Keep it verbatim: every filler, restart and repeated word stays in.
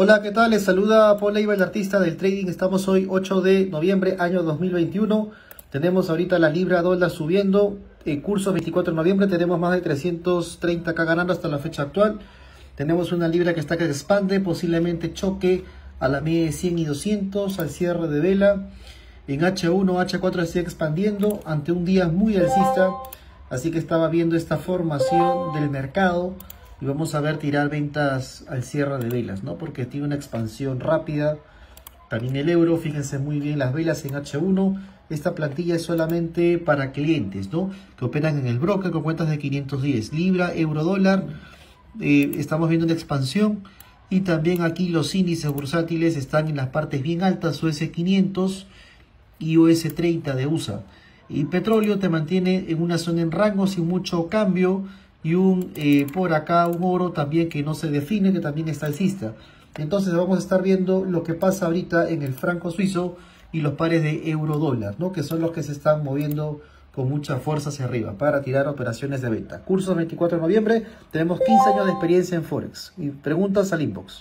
Hola, ¿qué tal? Les saluda Paul Leiva, el artista del trading. Estamos hoy ocho de noviembre, año dos mil veintiuno. Tenemos ahorita la libra dólar subiendo. Eh, curso veinticuatro de noviembre, tenemos más de trescientos treinta K ganando hasta la fecha actual. Tenemos una libra que está que se expande, posiblemente choque a la media de cien y doscientos al cierre de vela. En H uno, H cuatro sigue expandiendo ante un día muy alcista. Así que estaba viendo esta formación del mercado. Y vamos a ver tirar ventas al cierre de velas, ¿no? Porque tiene una expansión rápida. También el euro, fíjense muy bien las velas en H uno. Esta plantilla es solamente para clientes, ¿no? Que operan en el broker con cuentas de quinientos diez. Libra, euro, dólar. Eh, estamos viendo una expansión. Y también aquí los índices bursátiles están en las partes bien altas. U S quinientos y U S treinta de U S A. Y petróleo te mantiene en una zona en rango sin mucho cambio. Y un eh, por acá un oro también que no se define, que también está alcista. Entonces vamos a estar viendo lo que pasa ahorita en el franco suizo y los pares de euro dólar, ¿no? Que son los que se están moviendo con mucha fuerza hacia arriba para tirar operaciones de venta. Curso veinticuatro de noviembre, tenemos quince años de experiencia en Forex. Y preguntas al inbox.